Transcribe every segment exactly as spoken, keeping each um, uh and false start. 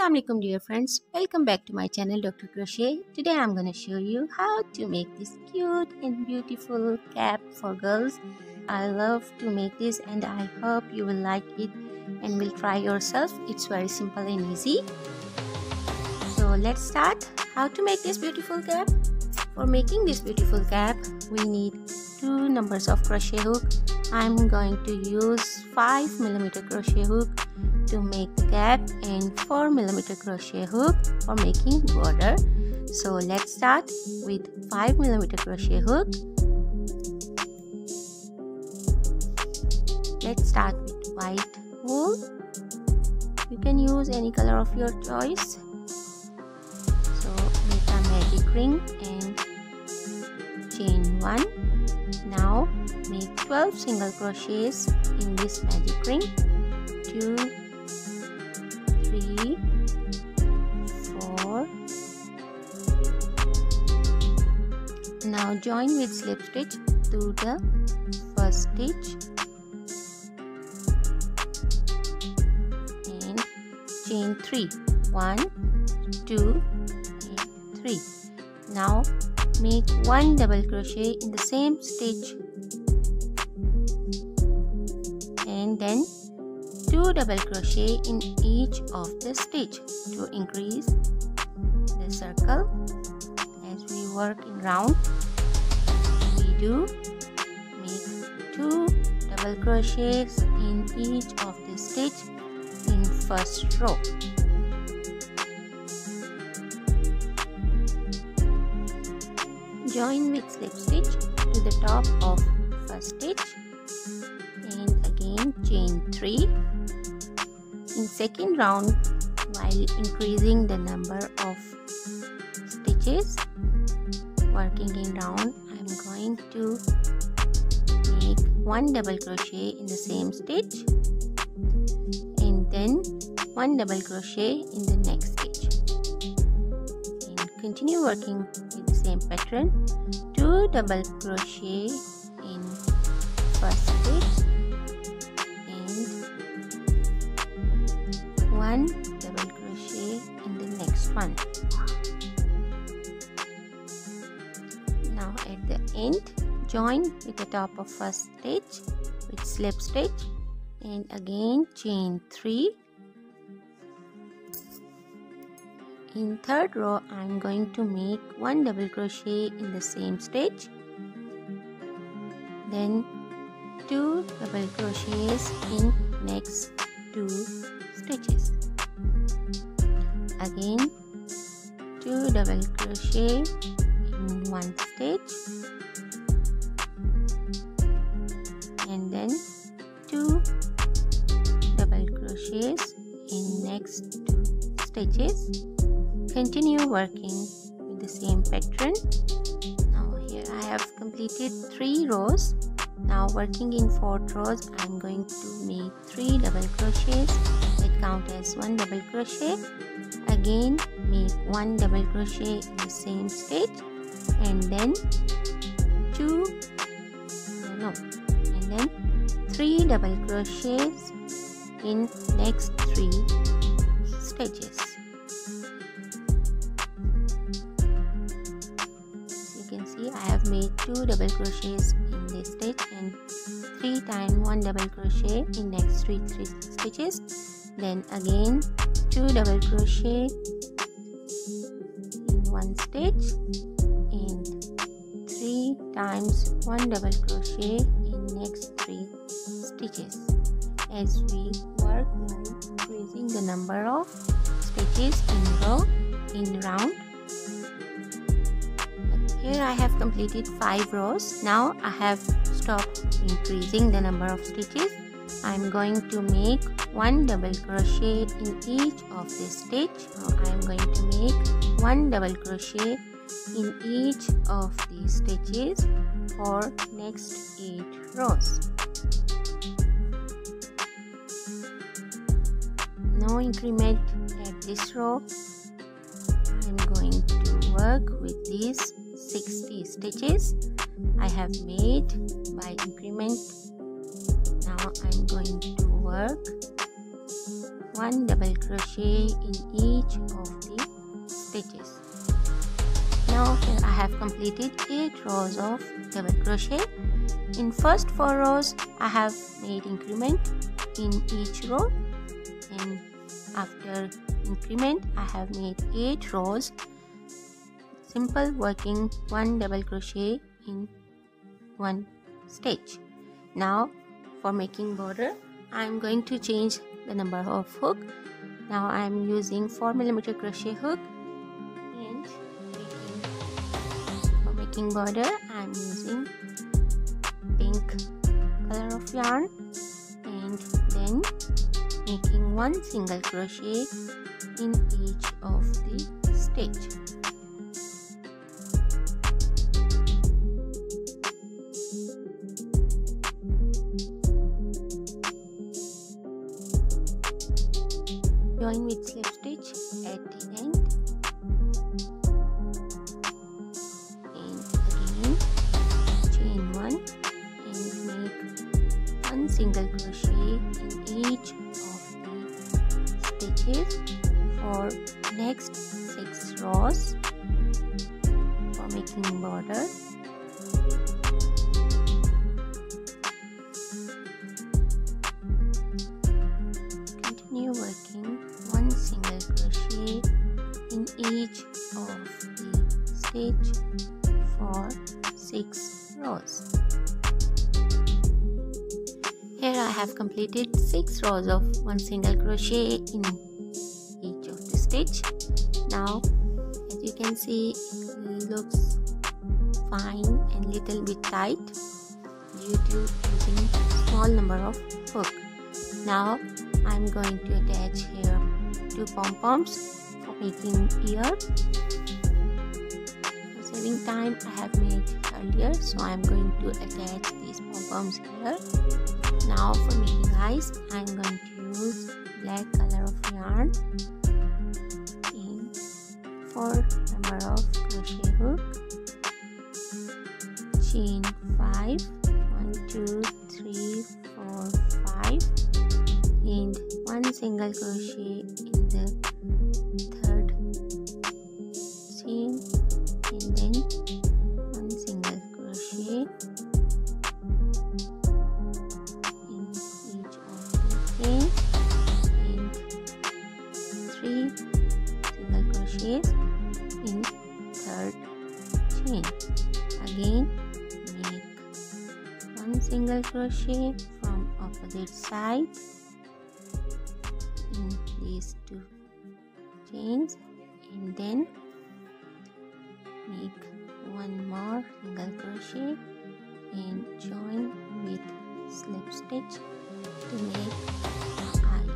Assalamu alaikum dear friends, welcome back to my channel Doctor Crochet. Today I'm gonna show you how to make this cute and beautiful cap for girls. I love to make this and I hope you will like it and will try yourself. It's very simple and easy. So let's start how to make this beautiful cap. For making this beautiful cap, we need two numbers of crochet hook. I'm going to use five millimeter crochet hook to make the cap and four millimeter crochet hook for making border. So let's start with five millimeter crochet hook. Let's start with white wool. You can use any color of your choice. So make a magic ring and chain one. Now make twelve single crochets in this magic ring. Two, three, four. Now join with slip stitch to the first stitch and chain three. One, two, and three. Now make one double crochet in the same stitch and then two double crochet in each of the stitch to increase the circle. As we work in round, we do make two double crochets in each of the stitch in first row. Join with slip stitch to the top of first stitch and again chain three. In second round, while increasing the number of stitches working in round, I'm going to make one double crochet in the same stitch and then one double crochet in the next stitch and continue working with the same pattern. Two double crochet in first stitch, one double crochet in the next one. Now at the end, join with the top of first stitch with slip stitch and again chain three. In third row, I'm going to make one double crochet in the same stitch, then two double crochets in next two stitches, again two double crochet in one stitch and then two double crochets in next two stitches. Continue working with the same pattern. Now here I have completed three rows. Now working in fourth rows, I'm going to make three double crochets. Count as one double crochet. Again make one double crochet in the same stitch and then two no and then three double crochets in next three stitches. As you can see, I have made two double crochets in this stitch and three times one double crochet in next three, three stitches. Then again two double crochet in one stitch and three times one double crochet in next three stitches. As we work by increasing the number of stitches in row in round. Here I have completed five rows. Now I have stopped increasing the number of stitches. I'm going to make one double crochet in each of the stitch. Now I'm going to make one double crochet in each of the stitches for next eight rows. No increment at this row. I'm going to work with these sixty stitches I have made by increment. Now I'm going to work one double crochet in each of the stitches. Now here I have completed eight rows of double crochet. In first four rows I have made increment in each row, and after increment I have made eight rows simple working one double crochet in one stitch. Now for making border, I am going to change the number of hook. Now I am using four millimeter crochet hook, and making, for making border I am using pink color of yarn, and then making one single crochet in each of the stitch. Join with slip stitch at the end, and again chain one and make one single crochet in each of the stitches for next six rows for making border. Continue working one single crochet in each of the stitch for six rows. Here I have completed six rows of one single crochet in each of the stitch. Now as you can see, it looks fine and little bit tight due to using small number of hook. Now I am going to attach here two pom-poms for making ear. For saving time I have made earlier, so I am going to attach these pom-poms here. Now for making eyes, I am going to use black color of yarn, and four number of crochet hook, chain five, one, two, three, four, five, and one single crochet in the third seam, and then one single crochet in each of the chain, and three single crochets in third chain. Again make one single crochet from opposite side in these two chains, and then make one more single crochet and join with slip stitch to make an eye.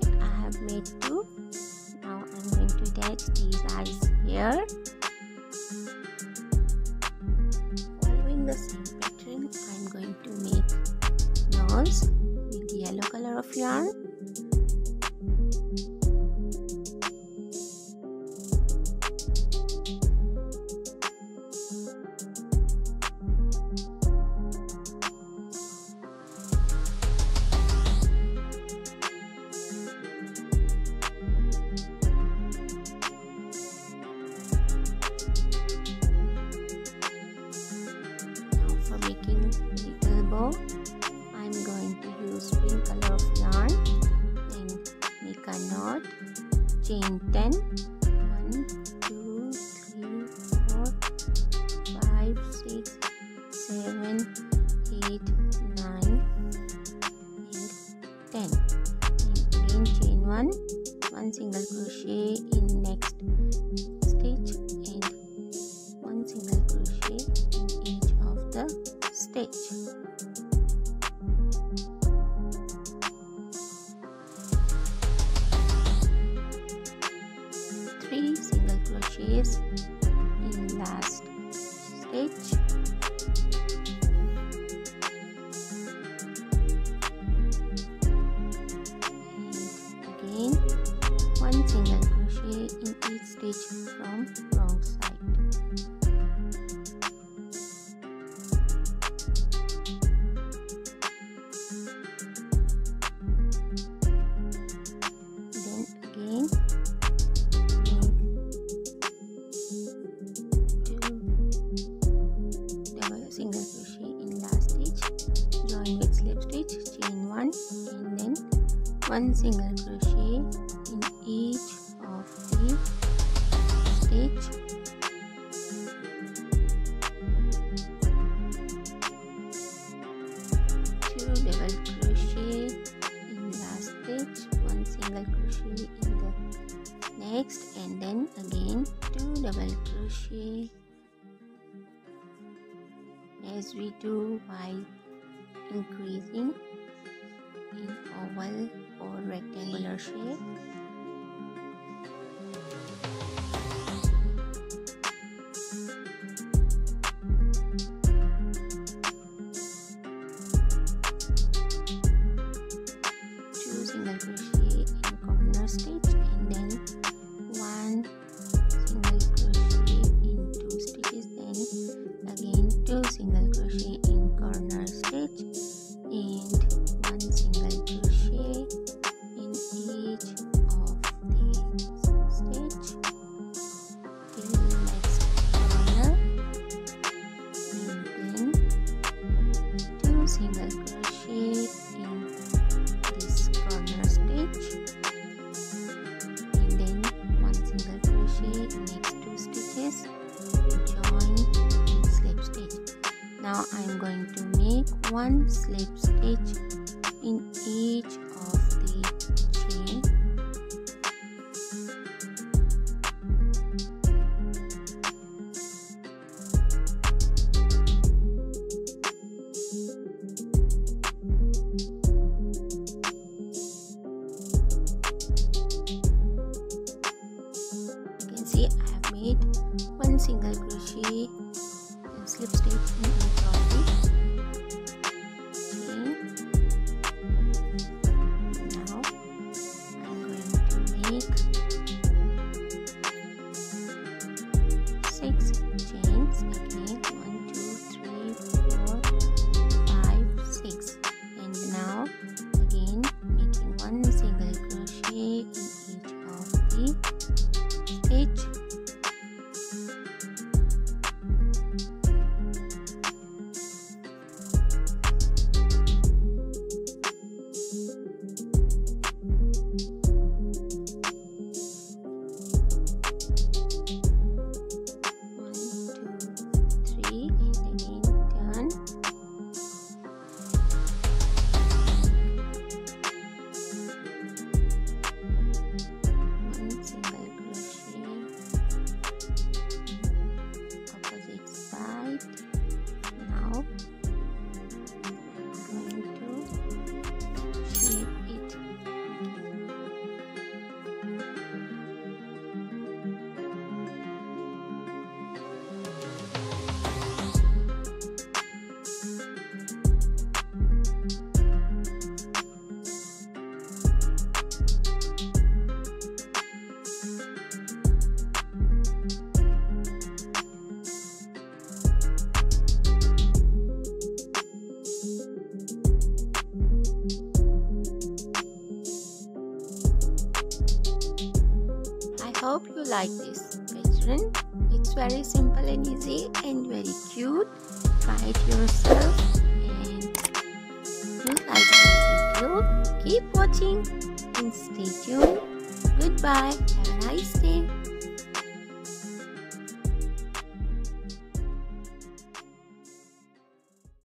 Here I have made two. Now I'm going to attach these eyes here. Following the same pattern, I'm going to make nose with yellow color of yarn, now for making the elbow. I'm going to use pink color of yarn and make a knot, chain ten, one, two, three, four, five, six, seven, eight, nine, and ten, and again chain one, one single crochet in next stitch and one single crochet in each of the stitch. Single crochets in last stitch, and again one single crochet in each stitch from wrong side. one single crochet in each of the stitch. And then again two double crochet as we do by increasing in oval or rectangular shape. Two single crochet in corner stitch and then now I am going to make one slip stitch in each of the chain. You can see I have made one single crochet and slip stitch in each of hope you like this pattern. It's very simple and easy and very cute. Try it yourself and if you like this video, keep watching and stay tuned. Goodbye, have a nice day.